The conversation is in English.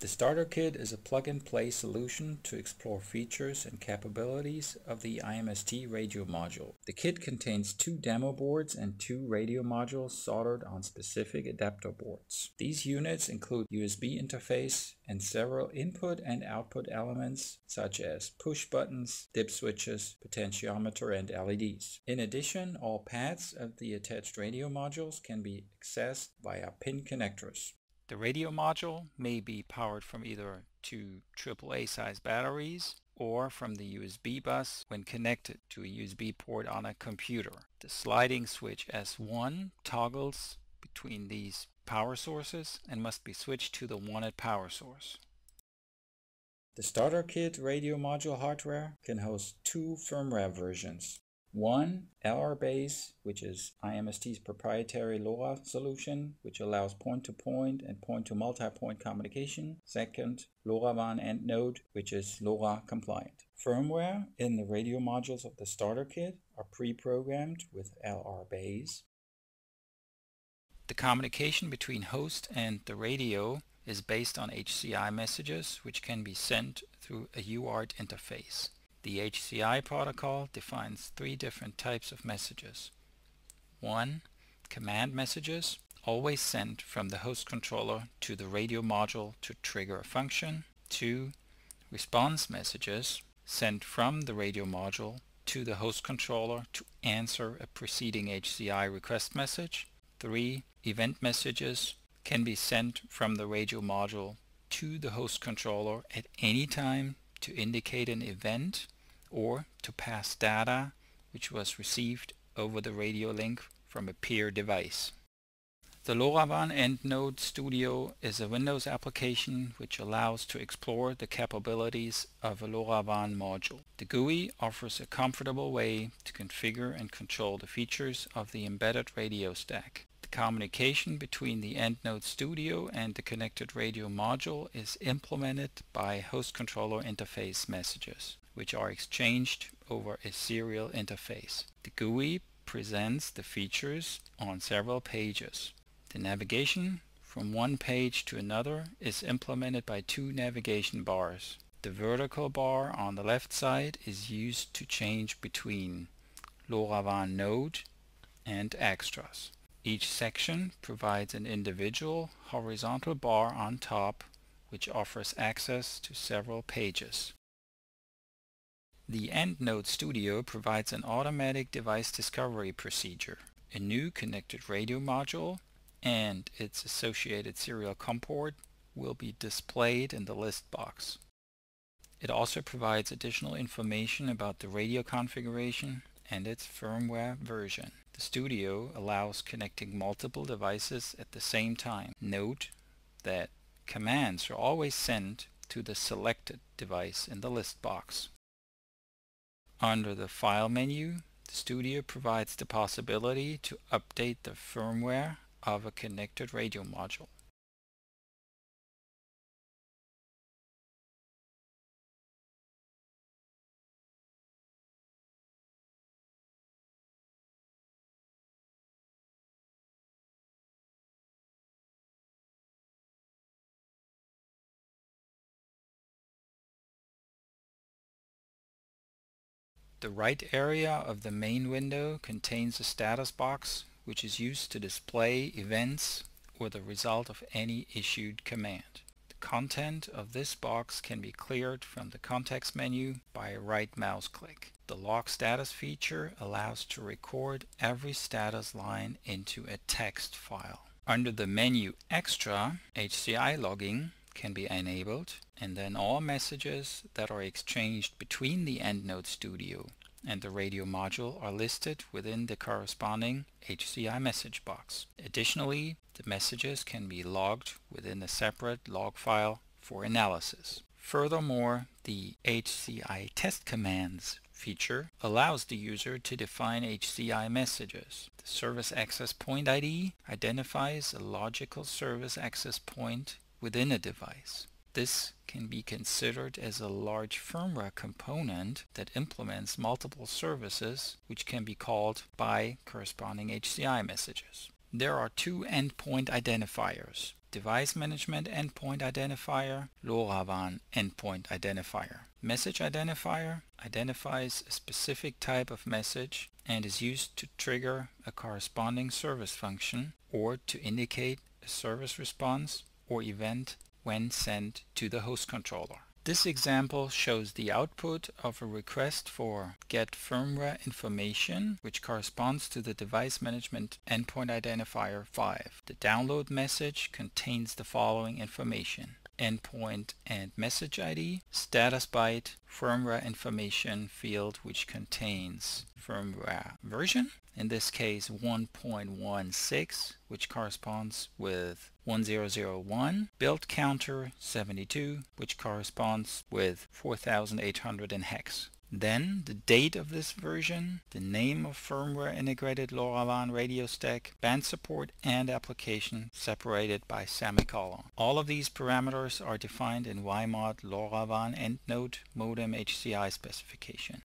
The starter kit is a plug-and-play solution to explore features and capabilities of the IMST radio module. The kit contains 2 demo boards and 2 radio modules soldered on specific adapter boards. These units include USB interface and several input and output elements such as push buttons, dip switches, potentiometer, and LEDs. In addition, all paths of the attached radio modules can be accessed via pin connectors. The radio module may be powered from either 2 AAA-sized batteries or from the USB bus when connected to a USB port on a computer. The sliding switch S1 toggles between these power sources and must be switched to the wanted power source. The starter kit radio module hardware can host 2 firmware versions. One, LR Base, which is IMST's proprietary LoRa solution, which allows point-to-point and point-to-multipoint communication. Second, LoRaWAN EndNode, which is LoRa compliant. Firmware in the radio modules of the starter kit are pre-programmed with LR Base. The communication between host and the radio is based on HCI messages, which can be sent through a UART interface. The HCI protocol defines 3 different types of messages. 1. Command messages, always sent from the host controller to the radio module to trigger a function. 2. Response messages, sent from the radio module to the host controller to answer a preceding HCI request message. 3. Event messages can be sent from the radio module to the host controller at any time to indicate an event or to pass data which was received over the radio link from a peer device. The LoRaWAN EndNode Studio is a Windows application which allows to explore the capabilities of a LoRaWAN module. The GUI offers a comfortable way to configure and control the features of the embedded radio stack. The communication between the EndNode Studio and the connected radio module is implemented by host controller interface messages, which are exchanged over a serial interface. The GUI presents the features on several pages. The navigation from one page to another is implemented by 2 navigation bars. The vertical bar on the left side is used to change between LoRaWAN node and extras. Each section provides an individual horizontal bar on top, which offers access to several pages. The EndNode Studio provides an automatic device discovery procedure. A new connected radio module and its associated serial COM port will be displayed in the list box. It also provides additional information about the radio configuration and its firmware version. The Studio allows connecting multiple devices at the same time. Note that commands are always sent to the selected device in the list box. Under the File menu, the Studio provides the possibility to update the firmware of a connected radio module. The right area of the main window contains a status box, which is used to display events or the result of any issued command. The content of this box can be cleared from the context menu by a right mouse click. The log status feature allows to record every status line into a text file. Under the menu Extra, HCI logging can be enabled, and then all messages that are exchanged between the EndNode Studio and the radio module are listed within the corresponding HCI message box. Additionally, the messages can be logged within a separate log file for analysis. Furthermore, the HCI test commands feature allows the user to define HCI messages. The service access point ID identifies a logical service access point within a device. This can be considered as a large firmware component that implements multiple services which can be called by corresponding HCI messages. There are 2 endpoint identifiers, Device Management Endpoint Identifier, LoRaWAN Endpoint Identifier. Message Identifier identifies a specific type of message and is used to trigger a corresponding service function or to indicate a service response or event when sent to the host controller. This example shows the output of a request for get firmware information, which corresponds to the device management endpoint identifier 5. The download message contains the following information: endpoint and message ID, status byte, firmware information field which contains firmware version, in this case 1.16, which corresponds with 1001, build counter 72, which corresponds with 4800 in hex. Then the date of this version, the name of firmware integrated LoRaWAN radio stack, band support, and application separated by semicolon. All of these parameters are defined in WiMOD LoRaWAN EndNode modem HCI specification.